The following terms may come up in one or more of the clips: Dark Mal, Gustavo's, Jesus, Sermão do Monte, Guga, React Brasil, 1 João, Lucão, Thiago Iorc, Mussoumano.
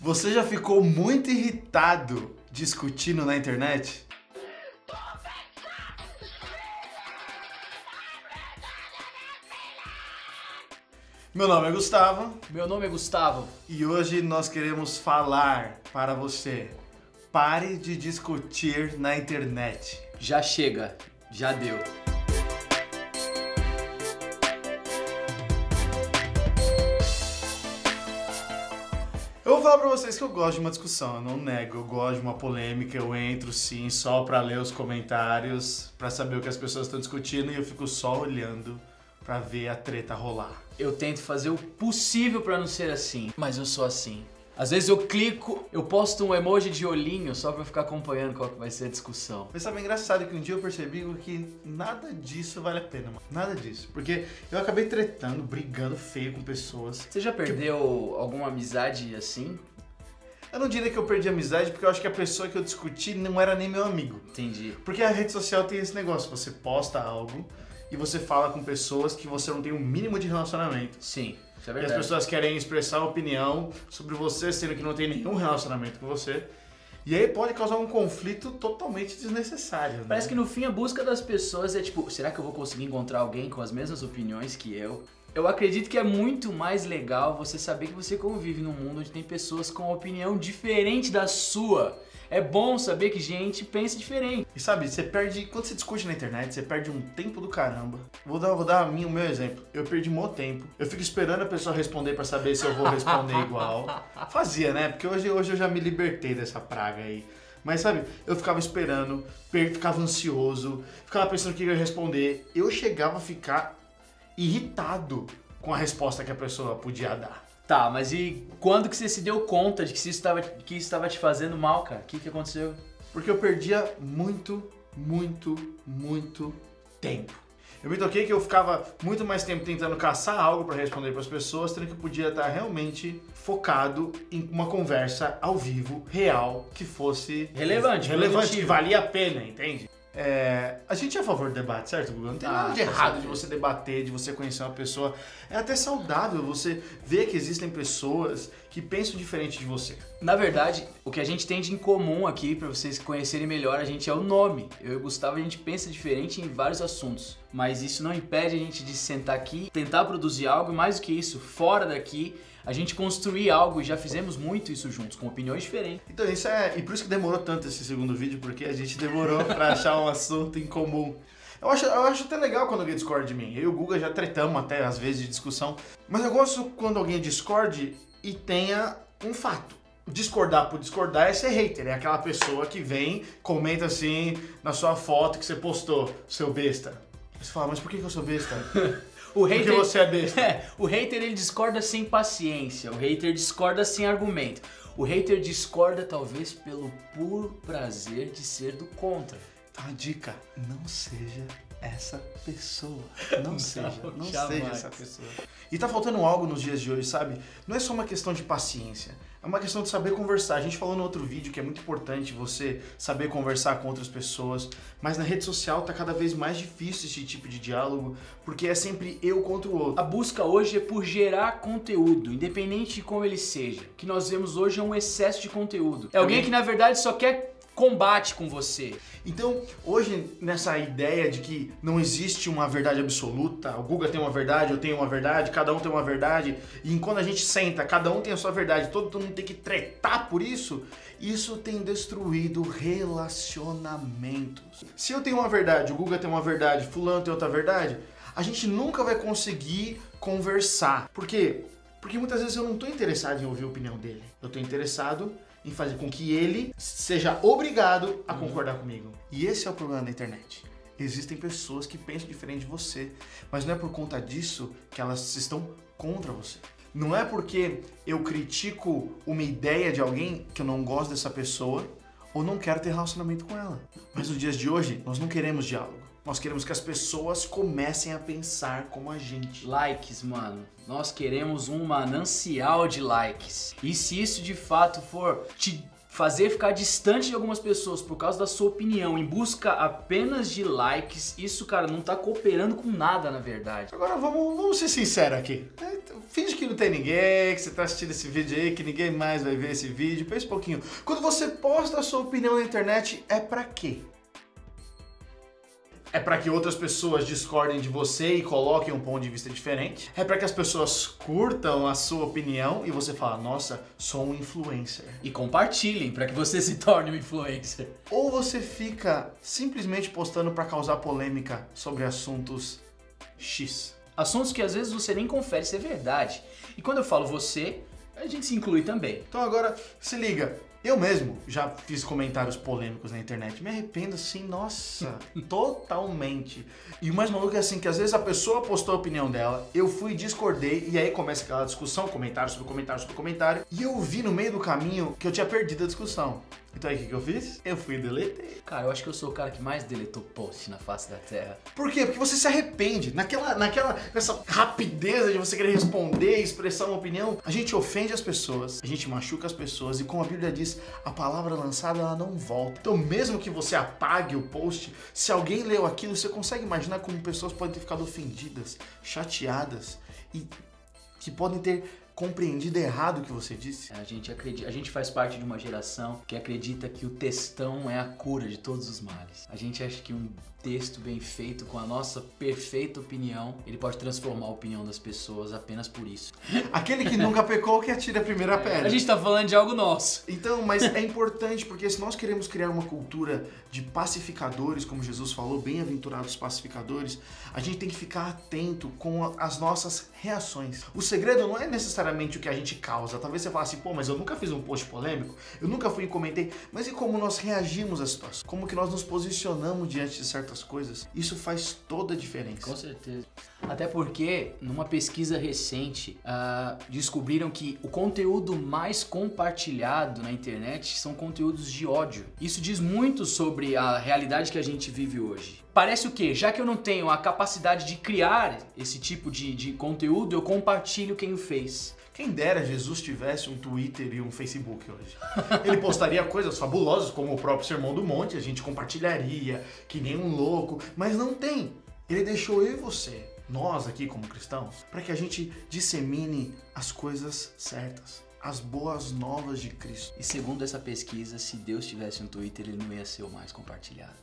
Você já ficou muito irritado discutindo na internet? Meu nome é Gustavo. Meu nome é Gustavo. E hoje nós queremos falar para você: pare de discutir na internet. Já chega, já deu. Eu vou falar pra vocês que eu gosto de uma discussão, eu não nego, eu gosto de uma polêmica, eu entro sim só pra ler os comentários, pra saber o que as pessoas estão discutindo, e eu fico só olhando pra ver a treta rolar. Eu tento fazer o possível pra não ser assim, mas eu sou assim. Às vezes eu clico, eu posto um emoji de olhinho só pra ficar acompanhando qual que vai ser a discussão. Mas sabe, é engraçado que um dia eu percebi que nada disso vale a pena, mano. Nada disso. Porque eu acabei tretando, brigando feio com pessoas. Você já perdeu alguma amizade assim? Eu não diria que eu perdi a amizade, porque eu acho que a pessoa que eu discuti não era nem meu amigo. Entendi. Porque a rede social tem esse negócio, você posta algo e você fala com pessoas que você não tem o mínimo de relacionamento. Sim. É verdade. E as pessoas querem expressar opinião sobre você, sendo que não tem nenhum relacionamento com você. E aí pode causar um conflito totalmente desnecessário, né? Parece que no fim a busca das pessoas é tipo, será que eu vou conseguir encontrar alguém com as mesmas opiniões que eu? Eu acredito que é muito mais legal você saber que você convive num mundo onde tem pessoas com opinião diferente da sua. É bom saber que gente pensa diferente. E sabe, você perde, quando você discute na internet, você perde um tempo do caramba. Vou dar o meu exemplo. Eu perdi um tempo. Eu fico esperando a pessoa responder pra saber se eu vou responder igual. Fazia, né? Porque hoje eu já me libertei dessa praga aí. Mas sabe, eu ficava esperando, ficava ansioso, ficava pensando o que eu ia responder. Eu chegava a ficar irritado com a resposta que a pessoa podia dar. Tá, mas e quando que você se deu conta de que isso estava te fazendo mal, cara? O que aconteceu? Porque eu perdia muito tempo. Eu me toquei que eu ficava muito mais tempo tentando caçar algo pra responder pras pessoas, sendo que eu podia estar realmente focado em uma conversa ao vivo, real, que fosse relevante, que valia a pena, entende? A gente é a favor do debate, certo, Guga? Não tem nada de errado de você debater, de você conhecer uma pessoa. É até saudável você ver que existem pessoas que pensam diferente de você. Na verdade, o que a gente tem de em comum aqui, pra vocês conhecerem melhor, a gente é o nome. Eu e o Gustavo, a gente pensa diferente em vários assuntos. Mas isso não impede a gente de sentar aqui, tentar produzir algo, e mais do que isso, fora daqui, a gente construir algo, e já fizemos muito isso juntos, com opiniões diferentes. Então isso é... E por isso que demorou tanto esse segundo vídeo, porque a gente demorou pra achar um assunto em comum. Eu acho até legal quando alguém discorda de mim. Eu e o Guga já tretamos até, às vezes, de discussão. Mas eu gosto quando alguém discorde e tenha um fato. Discordar por discordar é ser hater, é aquela pessoa que vem, comenta assim na sua foto que você postou, seu besta. Você fala, mas por que eu sou besta? O hater, porque você é besta. O hater, ele discorda sem paciência, o hater discorda sem argumento. O hater discorda talvez pelo puro prazer de ser do contra. Então a dica, não seja essa pessoa. Não seja essa pessoa. E tá faltando algo nos dias de hoje, sabe? Não é só uma questão de paciência, é uma questão de saber conversar. A gente falou no outro vídeo que é muito importante você saber conversar com outras pessoas, mas na rede social tá cada vez mais difícil esse tipo de diálogo, porque é sempre eu contra o outro. A busca hoje é por gerar conteúdo, independente de como ele seja. O que nós vemos hoje é um excesso de conteúdo. É alguém que na verdade só quer combate com você. Então, hoje, nessa ideia de que não existe uma verdade absoluta, o Guga tem uma verdade, eu tenho uma verdade, cada um tem uma verdade, e quando a gente senta, cada um tem a sua verdade, todo mundo tem que tretar por isso, isso tem destruído relacionamentos. Se eu tenho uma verdade, o Guga tem uma verdade, fulano tem outra verdade, a gente nunca vai conseguir conversar. Por quê? Porque muitas vezes eu não estou interessado em ouvir a opinião dele, eu estou interessado em fazer com que ele seja obrigado a concordar comigo. E esse é o problema da internet. Existem pessoas que pensam diferente de você, mas não é por conta disso que elas estão contra você. Não é porque eu critico uma ideia de alguém que eu não gosto dessa pessoa ou não quero ter relacionamento com ela. Mas nos dias de hoje, nós não queremos diálogo. Nós queremos que as pessoas comecem a pensar como a gente. Likes, mano. Nós queremos um manancial de likes. E se isso de fato for te fazer ficar distante de algumas pessoas por causa da sua opinião em busca apenas de likes, isso, cara, não tá cooperando com nada, na verdade. Agora vamos ser sinceros aqui. Finge que não tem ninguém, que você tá assistindo esse vídeo aí, que ninguém mais vai ver esse vídeo. Pensa um pouquinho. Quando você posta a sua opinião na internet, é pra quê? É para que outras pessoas discordem de você e coloquem um ponto de vista diferente? É para que as pessoas curtam a sua opinião e você fala, nossa, sou um influencer. E compartilhem para que você se torne um influencer. Ou você fica simplesmente postando para causar polêmica sobre assuntos X. Assuntos que às vezes você nem confere se é verdade. E quando eu falo você, a gente se inclui também. Então agora, se liga. Eu mesmo já fiz comentários polêmicos na internet, me arrependo assim, nossa, totalmente. E o mais maluco é assim, que às vezes a pessoa postou a opinião dela, eu fui e discordei, e aí começa aquela discussão, comentário sobre comentário sobre comentário, e eu vi no meio do caminho que eu tinha perdido a discussão. Então aí o que eu fiz? Eu fui e deletei. Cara, eu acho que eu sou o cara que mais deletou post na face da terra. Por quê? Porque você se arrepende. Nessa rapidez de você querer responder, expressar uma opinião, a gente ofende as pessoas, a gente machuca as pessoas, e como a Bíblia diz, a palavra lançada, ela não volta. Então mesmo que você apague o post, se alguém leu aquilo, você consegue imaginar como pessoas podem ter ficado ofendidas, chateadas, e que podem ter compreendido errado o que você disse? A gente faz parte de uma geração que acredita que o textão é a cura de todos os males. A gente acha que um texto bem feito, com a nossa perfeita opinião, ele pode transformar a opinião das pessoas apenas por isso. Aquele que nunca pecou que atira a primeira pedra. A gente tá falando de algo nosso. Então, mas é importante, porque se nós queremos criar uma cultura de pacificadores, como Jesus falou, bem-aventurados pacificadores, a gente tem que ficar atento com as nossas reações. O segredo não é necessariamente o que a gente causa. Talvez você fale assim, pô, mas eu nunca fiz um post polêmico, eu nunca fui e comentei. Mas e como nós reagimos às situações? Como que nós nos posicionamos diante de certas coisas? Isso faz toda a diferença. Com certeza. Até porque, numa pesquisa recente, descobriram que o conteúdo mais compartilhado na internet são conteúdos de ódio. Isso diz muito sobre a realidade que a gente vive hoje. Parece o quê? Já que eu não tenho a capacidade de criar esse tipo de conteúdo, eu compartilho quem o fez. Quem dera Jesus tivesse um Twitter e um Facebook hoje. Ele postaria coisas fabulosas, como o próprio Sermão do Monte, a gente compartilharia, que nem um louco, mas não tem. Ele deixou eu e você, nós aqui como cristãos, para que a gente dissemine as coisas certas, as boas novas de Cristo. E segundo essa pesquisa, se Deus tivesse um Twitter, ele não ia ser o mais compartilhado.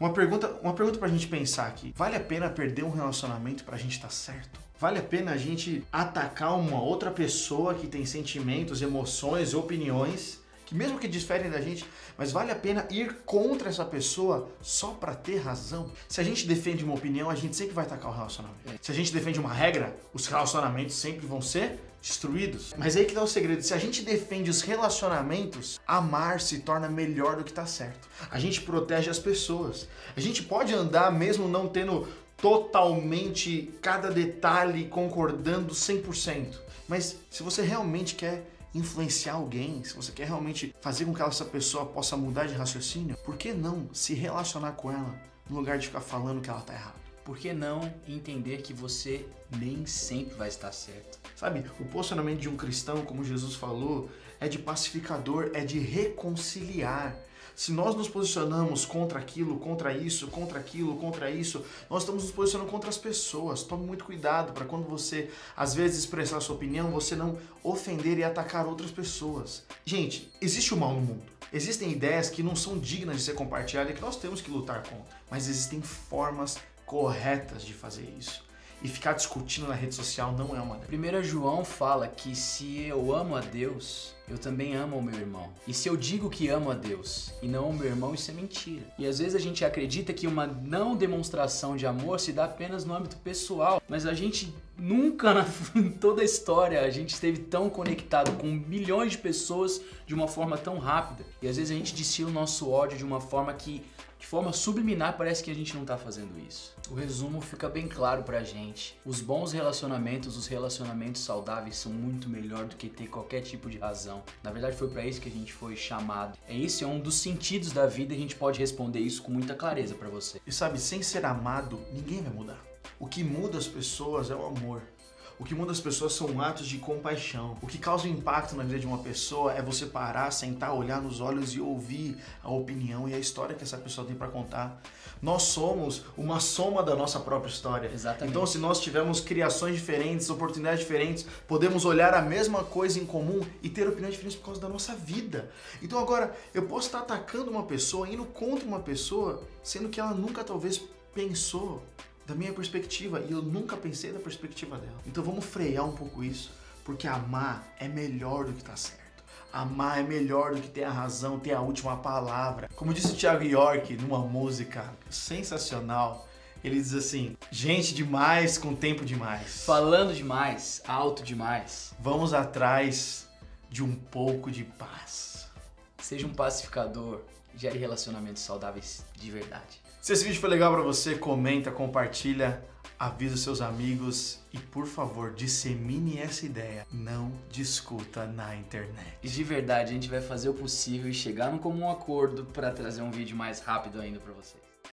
Uma pergunta pra gente pensar aqui. Vale a pena perder um relacionamento pra gente estar certo? Vale a pena a gente atacar uma outra pessoa que tem sentimentos, emoções, opiniões, que mesmo que diferem da gente, mas vale a pena ir contra essa pessoa só pra ter razão? Se a gente defende uma opinião, a gente sempre vai atacar o relacionamento. Se a gente defende uma regra, os relacionamentos sempre vão ser destruídos. Mas aí que tá o segredo, se a gente defende os relacionamentos, amar se torna melhor do que tá certo. A gente protege as pessoas. A gente pode andar mesmo não tendo totalmente cada detalhe concordando 100%. Mas se você realmente quer influenciar alguém, se você quer realmente fazer com que essa pessoa possa mudar de raciocínio, por que não se relacionar com ela no lugar de ficar falando que ela tá errada? Por que não entender que você nem sempre vai estar certo? Sabe, o posicionamento de um cristão, como Jesus falou, é de pacificador, é de reconciliar. Se nós nos posicionamos contra aquilo, contra isso, contra aquilo, contra isso, nós estamos nos posicionando contra as pessoas. Tome muito cuidado para quando você, às vezes, expressar sua opinião, você não ofender e atacar outras pessoas. Gente, existe o mal no mundo. Existem ideias que não são dignas de ser compartilhadas e que nós temos que lutar contra. Mas existem formas corretas de fazer isso. E ficar discutindo na rede social não é uma delas. 1 João fala que se eu amo a Deus, eu também amo o meu irmão. E se eu digo que amo a Deus e não o meu irmão, isso é mentira. E às vezes a gente acredita que uma não demonstração de amor se dá apenas no âmbito pessoal. Mas a gente nunca, em toda a história, a gente esteve tão conectado com milhões de pessoas de uma forma tão rápida. E às vezes a gente destila o nosso ódio de uma forma que, de forma subliminar, parece que a gente não tá fazendo isso. O resumo fica bem claro pra gente. Os bons relacionamentos, os relacionamentos saudáveis são muito melhor do que ter qualquer tipo de razão. Na verdade foi pra isso que a gente foi chamado. É isso, é um dos sentidos da vida e a gente pode responder isso com muita clareza pra você. E sabe, sem ser amado, ninguém vai mudar. O que muda as pessoas é o amor. O que muda as pessoas são atos de compaixão. O que causa impacto na vida de uma pessoa é você parar, sentar, olhar nos olhos e ouvir a opinião e a história que essa pessoa tem para contar. Nós somos uma soma da nossa própria história. Exatamente. Então, se nós tivermos criações diferentes, oportunidades diferentes, podemos olhar a mesma coisa em comum e ter opiniões diferentes por causa da nossa vida. Então, agora, eu posso estar atacando uma pessoa, indo contra uma pessoa, sendo que ela nunca talvez pensou da minha perspectiva e eu nunca pensei da perspectiva dela. Então vamos frear um pouco isso, porque amar é melhor do que tá certo. Amar é melhor do que ter a razão, ter a última palavra. Como disse o Thiago Iorc numa música sensacional, ele diz assim: gente demais com tempo demais, falando demais, alto demais. Vamos atrás de um pouco de paz. Seja um pacificador, gere relacionamentos saudáveis de verdade. Se esse vídeo foi legal pra você, comenta, compartilha, avisa os seus amigos e, por favor, dissemine essa ideia. Não discuta na internet. De verdade, a gente vai fazer o possível e chegar num comum acordo pra trazer um vídeo mais rápido ainda pra vocês.